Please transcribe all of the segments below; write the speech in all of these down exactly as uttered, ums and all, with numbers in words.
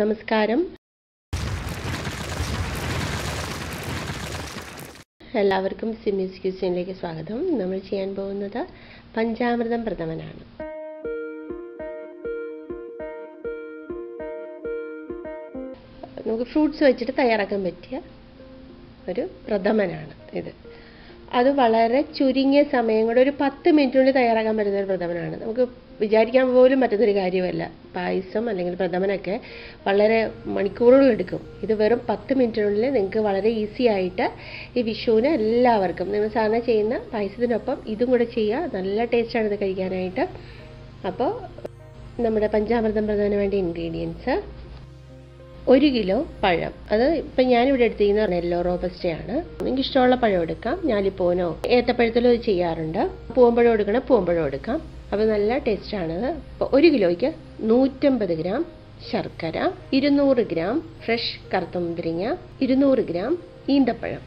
നമസ്കാരം എല്ലാവർക്കും സിമിസ് ക്യൂസിനിലേക്ക് സ്വാഗതം നമ്മൾ ചെയ്യാൻ പോകുന്നത് പഞ്ചാമൃതം പ്രഥമനാണ് നമുക്ക് ഫ്രൂട്ട്സ് വെച്ചിട്ട് തയ്യാറാക്കാൻ പറ്റിയ ഒരു പ്രഥമനാണ് ഇത് അത് വളരെ ചുരുങ്ങിയ സമയം കൊണ്ട് ഒരു പത്ത് മിനിറ്റിനുള്ളിൽ തയ്യാറാക്കാൻ പറ്റുന്ന ഒരു പ്രഥമനാണ് നമുക്ക് വിചാരിക്കാൻ പോലും പറ്റുന്നൊരു കാര്യമല്ല പായസം അല്ലെങ്കിൽ പ്രഥമനൊക്കെ വളരെ മണിക്കൂറുകൾ എടുക്കും ഇത് വെറും പത്ത് മിനിറ്റിനുള്ളിൽ നിങ്ങൾക്ക് വളരെ ഈസി ആയിട്ട് ഈ വിഷുവിന് എല്ലാവർക്കും നിങ്ങൾ സാധാരണ ചെയ്യുന്ന പായസത്തിനൊപ്പം ഇതും കൂടെ ചെയ്യുക നല്ല ടേസ്റ്റാണ് ഇത് കഴിക്കാനായിട്ട് അപ്പോൾ നമ്മുടെ പഞ്ചാമൃതം പ്രഥമന് വേണ്ട ഇൻഗ്രീഡിയൻസ് ഒരു കിലോ പഴം അത് ഇപ്പം ഞാനിവിടെ എടുത്തിരിക്കുന്നത് നെല്ലോ റോബസ്റ്റയാണ് നിങ്ങൾക്ക് ഇഷ്ടമുള്ള പഴം എടുക്കാം ഞാലിപ്പൂവനോ ഏത്തപ്പഴത്തിലോ ഇത് ചെയ്യാറുണ്ട് പൂവമ്പഴം എടുക്കണം പൂവമ്പഴം എടുക്കാം അപ്പോൾ നല്ല ടേസ്റ്റാണത് അപ്പോൾ ഒരു കിലോയ്ക്ക് നൂറ്റമ്പത് ഗ്രാം ശർക്കര ഇരുന്നൂറ് ഗ്രാം ഫ്രഷ് കറുത്ത മുന്തിരിങ്ങ ഇരുന്നൂറ് ഗ്രാം ഈന്തപ്പഴം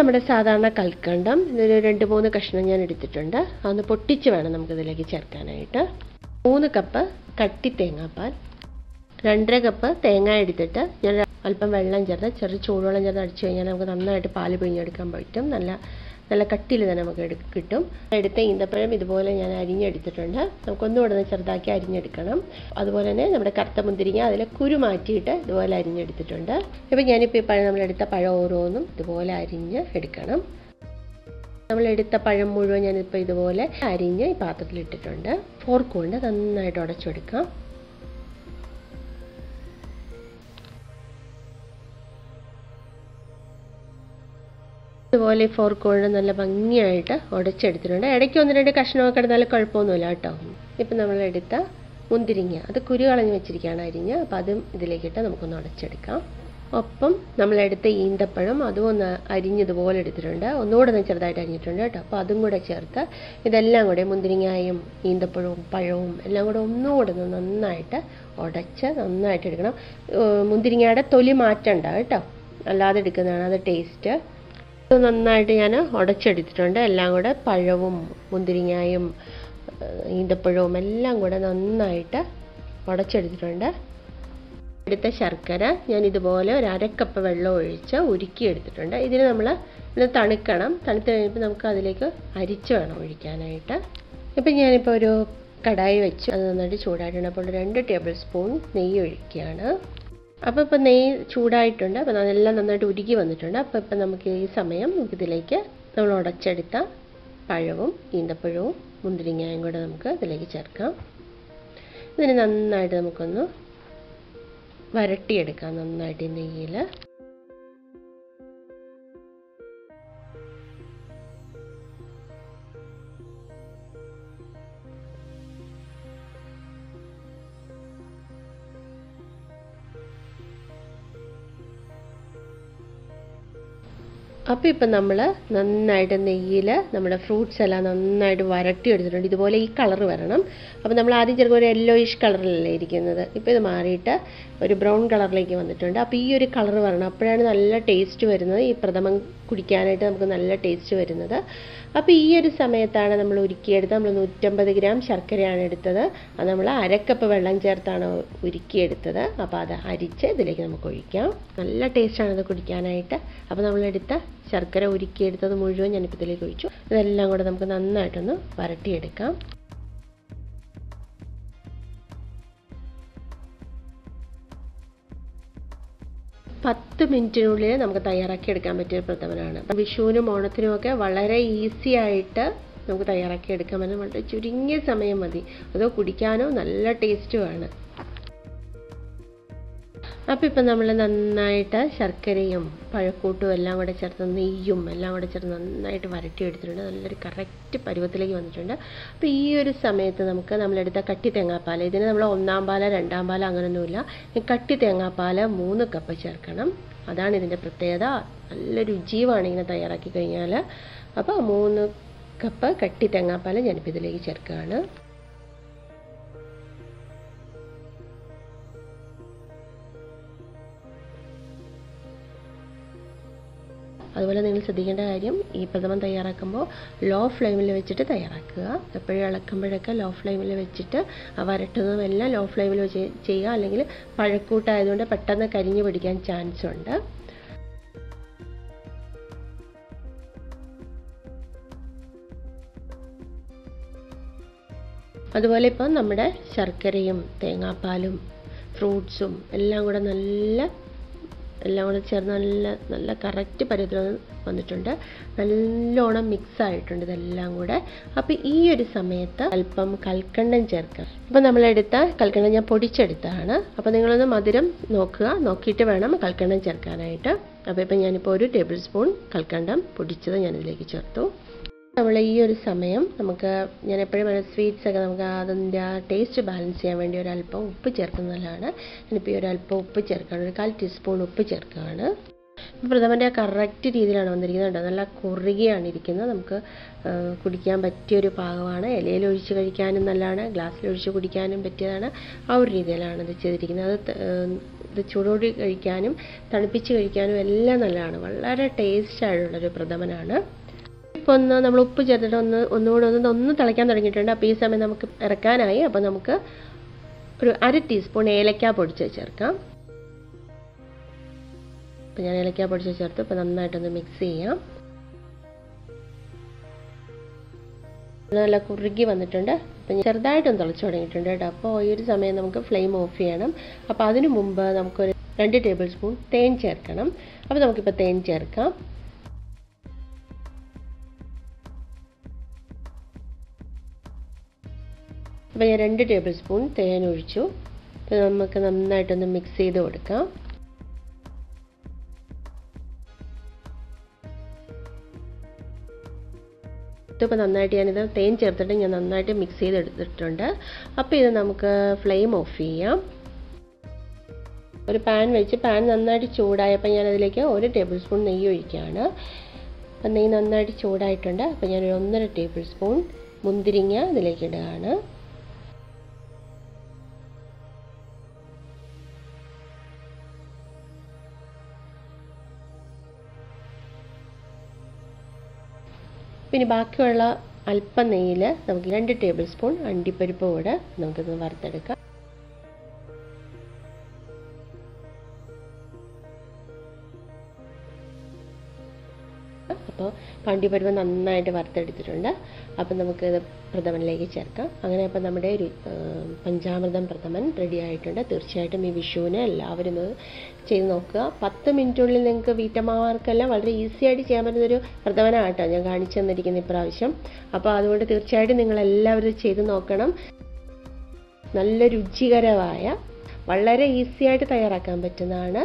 നമ്മുടെ സാധാരണ കൽക്കണ്ടം ഇതിൽ രണ്ട് മൂന്ന് കഷ്ണം ഞാൻ എടുത്തിട്ടുണ്ട് അതൊന്ന് പൊട്ടിച്ച് വേണം നമുക്കിതിലേക്ക് ചേർക്കാനായിട്ട് മൂന്ന് കപ്പ് കട്ടി തേങ്ങാപ്പാൽ രണ്ടര കപ്പ് തേങ്ങ എടുത്തിട്ട് ഞാൻ അല്പം വെള്ളം ചേർത്ത് ചെറിയ ചൂടുവെള്ളം ചേർത്ത് അടിച്ചു കഴിഞ്ഞാൽ നമുക്ക് നന്നായിട്ട് പാല് പിഴിഞ്ഞെടുക്കാൻ പറ്റും നല്ല നല്ല കട്ടിയിൽ തന്നെ നമുക്ക് എടു കിട്ടും എടുത്ത ഈന്തപ്പഴം ഇതുപോലെ ഞാൻ അരിഞ്ഞെടുത്തിട്ടുണ്ട് നമുക്കൊന്നുകൂടെ ചെറുതാക്കി അരിഞ്ഞെടുക്കണം അതുപോലെ തന്നെ നമ്മുടെ കറുത്ത മുന്തിരിങ്ങ അതിലെ കുരു മാറ്റിയിട്ട് ഇതുപോലെ അരിഞ്ഞെടുത്തിട്ടുണ്ട് ഇപ്പം ഞാനിപ്പോൾ ഈ പഴം നമ്മളെടുത്ത പഴം ഓരോന്നും ഇതുപോലെ അരിഞ്ഞ് എടുക്കണം നമ്മളെടുത്ത പഴം മുഴുവൻ ഞാനിപ്പോൾ ഇതുപോലെ അരിഞ്ഞ് ഈ പാത്രത്തിലിട്ടിട്ടുണ്ട് ഫോർക്ക് കൊണ്ട് നന്നായിട്ട് ഉടച്ചെടുക്കാം ഇതുപോലെ ഫോർക്ക് കൊണ്ട് നല്ല ഭംഗിയായിട്ട് ഉടച്ചെടുത്തിട്ടുണ്ട് ഇടയ്ക്ക് ഒന്ന് രണ്ട് കഷ്ണമൊക്കെ എടുത്താലും കുഴപ്പമൊന്നുമില്ല കേട്ടോ ഇപ്പം നമ്മളെടുത്ത മുന്തിരിങ്ങ അത് കുരു കളഞ്ഞ് വെച്ചിരിക്കുകയാണ് അരിഞ്ഞ് അപ്പം അതും ഇതിലേക്കിട്ട് നമുക്കൊന്ന് ഉടച്ചെടുക്കാം ഒപ്പം നമ്മളെടുത്ത ഈന്തപ്പഴം അതും ഒന്ന് അരിഞ്ഞതുപോലെ എടുത്തിട്ടുണ്ട് ഒന്നുകൂടെ ഒന്ന് ചെറുതായിട്ട് അരിഞ്ഞിട്ടുണ്ട് കേട്ടോ അപ്പോൾ അതും കൂടെ ചേർത്ത് ഇതെല്ലാം കൂടെ മുന്തിരിങ്ങയും ഈന്തപ്പഴവും പഴവും എല്ലാം കൂടെ ഒന്നുകൂടെ ഒന്ന് നന്നായിട്ട് ഉടച്ച് നന്നായിട്ട് എടുക്കണം മുന്തിരിങ്ങയുടെ തൊലി മാറ്റണ്ട കേട്ടോ അല്ലാതെ എടുക്കുന്നതാണ് അത് ടേസ്റ്റ് ഇത് നന്നായിട്ട് ഞാൻ ഉടച്ചെടുത്തിട്ടുണ്ട് എല്ലാം കൂടെ പഴവും മുന്തിരിങ്ങയും ഈന്തപ്പഴവും എല്ലാം കൂടെ നന്നായിട്ട് ഉടച്ചെടുത്തിട്ടുണ്ട് എടുത്ത ശർക്കര ഞാൻ ഇതുപോലെ ഒരു അരക്കപ്പ് വെള്ളം ഒഴിച്ച് ഉരുക്കിയെടുത്തിട്ടുണ്ട് ഇതിന് നമ്മൾ ഇത് തണുക്കണം തണുത്ത് കഴിയുമ്പോൾ നമുക്ക് അതിലേക്ക് അരിച്ച് വേണം ഒഴിക്കാനായിട്ട് ഇപ്പം ഞാനിപ്പോൾ ഒരു കടായി വെച്ച് അത് നന്നായിട്ട് ചൂടായിട്ടുണ്ട് അപ്പോൾ രണ്ട് ടേബിൾ സ്പൂൺ നെയ്യ് ഒഴിക്കുകയാണ് അപ്പോൾ ഇപ്പം നെയ്യ് ചൂടായിട്ടുണ്ട് അപ്പം അതെല്ലാം നന്നായിട്ട് ഉരുകി വന്നിട്ടുണ്ട് അപ്പോൾ ഇപ്പം നമുക്ക് ഈ സമയം നമുക്കിതിലേക്ക് നമ്മൾ ഉടച്ചെടുത്ത പഴവും ഈന്തപ്പഴവും മുന്തിരിങ്ങയും കൂടെ നമുക്ക് ഇതിലേക്ക് ചേർക്കാം ഇതിന് നന്നായിട്ട് നമുക്കൊന്ന് വരട്ടിയെടുക്കാം നന്നായിട്ട് നെയ്യിൽ അപ്പോൾ ഇപ്പം നമ്മൾ നന്നായിട്ട് നെയ്യിൽ നമ്മുടെ ഫ്രൂട്ട്സ് എല്ലാം നന്നായിട്ട് വരട്ടി എടുത്തിട്ടുണ്ട് ഇതുപോലെ ഈ കളർ വരണം അപ്പോൾ നമ്മൾ ആദ്യം ചെറുപ്പം ഒരു യെല്ലോയിഷ് കളറിലല്ലേ ഇരിക്കുന്നത് ഇപ്പോൾ ഇത് മാറിയിട്ട് ഒരു ബ്രൗൺ കളറിലേക്ക് വന്നിട്ടുണ്ട് അപ്പോൾ ഈ ഒരു കളർ വരണം അപ്പോഴാണ് നല്ല ടേസ്റ്റ് വരുന്നത് ഈ പ്രഥമൻ കുടിക്കാനായിട്ട് നമുക്ക് നല്ല ടേസ്റ്റ് വരുന്നത് അപ്പോൾ ഈ ഒരു സമയത്താണ് നമ്മൾ ഉരുക്കിയെടുത്ത് നമ്മൾ നൂറ്റമ്പത് ഗ്രാം ശർക്കരയാണ് എടുത്തത് അത് നമ്മൾ അരക്കപ്പ് വെള്ളം ചേർത്താണ് ഉരുക്കിയെടുത്തത് അപ്പോൾ അത് അരിച്ച് ഇതിലേക്ക് നമുക്ക് ഒഴിക്കാം നല്ല ടേസ്റ്റാണ് ഇത് കുടിക്കാനായിട്ട് അപ്പോൾ നമ്മളെടുത്ത ശർക്കര ഉരുക്കിയെടുത്തത് മുഴുവൻ ഞാനിപ്പോൾ ഇതിലേക്ക് ഒഴിച്ചു ഇതെല്ലാം കൂടെ നമുക്ക് നന്നായിട്ടൊന്ന് വരട്ടിയെടുക്കാം പത്ത് മിനിറ്റിനുള്ളിൽ നമുക്ക് തയ്യാറാക്കിയെടുക്കാൻ പറ്റിയ പ്രഥമനാണ് വിഷുവിനും ഓണത്തിനും ഒക്കെ വളരെ ഈസി ആയിട്ട് നമുക്ക് തയ്യാറാക്കിയെടുക്കാൻ പറ്റും വളരെ ചുരുങ്ങിയ സമയം മതി അതോ കുടിക്കാനോ നല്ല ടേസ്റ്റുമാണ് അപ്പോൾ ഇപ്പം നമ്മൾ നന്നായിട്ട് ശർക്കരയും പഴക്കൂട്ടും എല്ലാം കൂടെ ചേർത്ത് നെയ്യും എല്ലാം കൂടെ ചേർത്ത് നന്നായിട്ട് വരട്ടിയെടുത്തിട്ടുണ്ട് നല്ലൊരു കറക്റ്റ് പരുവത്തിലേക്ക് വന്നിട്ടുണ്ട് അപ്പോൾ ഈ ഒരു സമയത്ത് നമുക്ക് നമ്മളെടുത്ത കട്ടി തേങ്ങാപ്പാൽ ഇതിന് നമ്മൾ ഒന്നാം പാല രണ്ടാം പാല അങ്ങനെയൊന്നുമില്ല കട്ടി തേങ്ങാപ്പാൽ മൂന്ന് കപ്പ് ചേർക്കണം അതാണ് ഇതിൻ്റെ പ്രത്യേകത നല്ല രുചിയുമാണ് ഇങ്ങനെ തയ്യാറാക്കി കഴിഞ്ഞാൽ അപ്പോൾ മൂന്ന് കപ്പ് കട്ടി തേങ്ങാപ്പാൽ ഞാനിപ്പോൾ ഇതിലേക്ക് ചേർക്കുകയാണ് അതുപോലെ നിങ്ങൾ ശ്രദ്ധിക്കേണ്ട കാര്യം ഈ പ്രഥമൻ തയ്യാറാക്കുമ്പോൾ ലോ ഫ്ലെയിമിൽ വെച്ചിട്ട് തയ്യാറാക്കുക. എപ്പോഴും ഇളക്കുമ്പോഴൊക്കെ ലോ ഫ്ലെയിമിൽ വെച്ചിട്ട് വരട്ടുന്നതെല്ലാം ലോ ഫ്ലെയിമിൽ വെച്ച് ചെയ്യുക. അല്ലെങ്കിൽ പഴക്കൂട്ടായതുകൊണ്ട് പെട്ടെന്ന് കരിഞ്ഞു പിടിക്കാൻ ചാൻസ് ഉണ്ട്. അതുപോലെ ഇപ്പോൾ നമ്മുടെ ശർക്കരയും തേങ്ങാപ്പാലും ഫ്രൂട്ട്സും എല്ലാം കൂടെ നല്ല എല്ലാം കൂടെ ചേർന്ന് നല്ല നല്ല കറക്റ്റ് പരുവത്തിൽ വന്നിട്ടുണ്ട്. നല്ലോണം മിക്സ് ആയിട്ടുണ്ട് ഇതെല്ലാം കൂടെ. അപ്പോൾ ഈ ഒരു സമയത്ത് അല്പം കൽക്കണ്ടം ചേർക്കുക. ഇപ്പോൾ നമ്മളെടുത്ത കൽക്കണ്ടം ഞാൻ പൊടിച്ചെടുത്താണ്. അപ്പോൾ നിങ്ങളൊന്ന് മധുരം നോക്കുക, നോക്കിയിട്ട് വേണം കൽക്കണ്ടം ചേർക്കാനായിട്ട്. അപ്പോൾ ഇപ്പം ഞാനിപ്പോൾ ഒരു ടേബിൾ സ്പൂൺ കൽക്കണ്ടം പൊടിച്ചത് ഞാനിതിലേക്ക് ചേർത്തു. നമ്മൾ ഈ ഒരു സമയം നമുക്ക് ഞാൻ എപ്പോഴും പറയുന്ന സ്വീറ്റ്സൊക്കെ നമുക്ക് അതിൻ്റെ ആ ടേസ്റ്റ് ബാലൻസ് ചെയ്യാൻ വേണ്ടി ഒരല്പം ഉപ്പ് ചേർക്കുന്നതാണ്. ഞാനിപ്പോൾ ഈ ഒരല്പം ഉപ്പ് ചേർക്കുകയാണ്, ഒരു കാൽ ടീസ്പൂൺ ഉപ്പ് ചേർക്കുകയാണ്. പ്രഥമൻ്റെ ആ കറക്റ്റ് രീതിയിലാണ് വന്നിരിക്കുന്നത്, നല്ല കുറുകിയാണ് ഇരിക്കുന്നത്. നമുക്ക് കുടിക്കാൻ പറ്റിയൊരു പാകമാണ്. ഇലയിലൊഴിച്ച് കഴിക്കാനും നല്ലതാണ്, ഗ്ലാസ്സിലൊഴിച്ച് കുടിക്കാനും പറ്റിയതാണ്. ആ ഒരു രീതിയിലാണ് ഇത് ചെയ്തിരിക്കുന്നത്. അത് ഇത് ചൂടോടി കഴിക്കാനും തണുപ്പിച്ച് കഴിക്കാനും എല്ലാം നല്ലതാണ്. വളരെ ടേസ്റ്റായിട്ടുള്ളൊരു പ്രഥമനാണ്. ഇപ്പോൾ ഒന്ന് നമ്മൾ ഉപ്പ് ചേർത്തിട്ട് ഒന്ന് ഒന്നുകൂടെ ഒന്ന് ഒന്ന് തിളയ്ക്കാൻ തുടങ്ങിയിട്ടുണ്ട്. അപ്പോൾ ഈ സമയം നമുക്ക് ഇറക്കാനായി. അപ്പോൾ നമുക്ക് ഒരു അര ടീസ്പൂൺ ഏലക്ക പൊടിച്ച് ചേർക്കാം. അപ്പോൾ ഞാൻ ഏലക്ക പൊടിച്ച് ചേർത്ത് ഇപ്പോൾ നന്നായിട്ടൊന്ന് മിക്സ് ചെയ്യാം. നല്ല കുറുകി വന്നിട്ടുണ്ട്. അപ്പം ചെറുതായിട്ടൊന്ന് തിളച്ച് തുടങ്ങിയിട്ടുണ്ട് കേട്ടോ. അപ്പോൾ ഈ ഒരു സമയം നമുക്ക് ഫ്ലെയിം ഓഫ് ചെയ്യണം. അപ്പോൾ അതിനു മുമ്പ് നമുക്കൊരു രണ്ട് ടേബിൾ സ്പൂൺ തേൻ ചേർക്കണം. അപ്പോൾ നമുക്കിപ്പോൾ തേൻ ചേർക്കാം. അപ്പോൾ ഞാൻ രണ്ട് ടേബിൾ സ്പൂൺ തേൻ ഒഴിച്ചു. അപ്പോൾ നമുക്ക് നന്നായിട്ടൊന്ന് മിക്സ് ചെയ്ത് കൊടുക്കാം. ഇപ്പോൾ നന്നായിട്ട് ഞാനിത് തേൻ ചേർത്തിട്ട് ഞാൻ നന്നായിട്ട് മിക്സ് ചെയ്തെടുത്തിട്ടുണ്ട്. അപ്പോൾ ഇത് നമുക്ക് ഫ്ലെയിം ഓഫ് ചെയ്യാം. ഒരു പാൻ വെച്ച് പാൻ നന്നായിട്ട് ചൂടായപ്പോൾ ഞാനതിലേക്ക് ഒരു ടേബിൾ സ്പൂൺ നെയ്യ് ഒഴിക്കുകയാണ്. അപ്പം നെയ്യ് നന്നായിട്ട് ചൂടായിട്ടുണ്ട്. അപ്പോൾ ഞാനൊരു ഒന്നര ടേബിൾ സ്പൂൺ മുന്തിരിങ്ങ ഇതിലേക്ക് ഇടുകയാണ്. പിന്നെ ബാക്കിയുള്ള അല്പം നെയ്യിൽ നമുക്ക് രണ്ട് ടേബിൾ സ്പൂൺ അണ്ടിപ്പരിപ്പ് കൂടെ നമുക്കിത് വറുത്തെടുക്കാം. അപ്പോൾ അണ്ടിപ്പരിപ്പ് നന്നായിട്ട് വറുത്തെടുത്തിട്ടുണ്ട്. അപ്പം നമുക്കിത് പ്രഥമനിലേക്ക് ചേർക്കാം. അങ്ങനെ അപ്പം നമ്മുടെ ഒരു പഞ്ചാമൃതം പ്രഥമൻ റെഡി ആയിട്ടുണ്ട്. തീർച്ചയായിട്ടും ഈ വിഷുവിന് എല്ലാവരും ഇത് ചെയ്ത് നോക്കുക. പത്ത് മിനിറ്റുള്ളിൽ നിങ്ങൾക്ക് വീട്ടമ്മമാർക്കെല്ലാം വളരെ ഈസി ആയിട്ട് ചെയ്യാൻ പറ്റുന്നൊരു പ്രഥമനായിട്ടാണ് ഞാൻ കാണിച്ചു തന്നിരിക്കുന്നത് ഇപ്രാവശ്യം. അപ്പോൾ അതുകൊണ്ട് തീർച്ചയായിട്ടും നിങ്ങളെല്ലാവരും ചെയ്ത് നോക്കണം. നല്ല രുചികരമായ വളരെ ഈസി ആയിട്ട് തയ്യാറാക്കാൻ പറ്റുന്നതാണ്.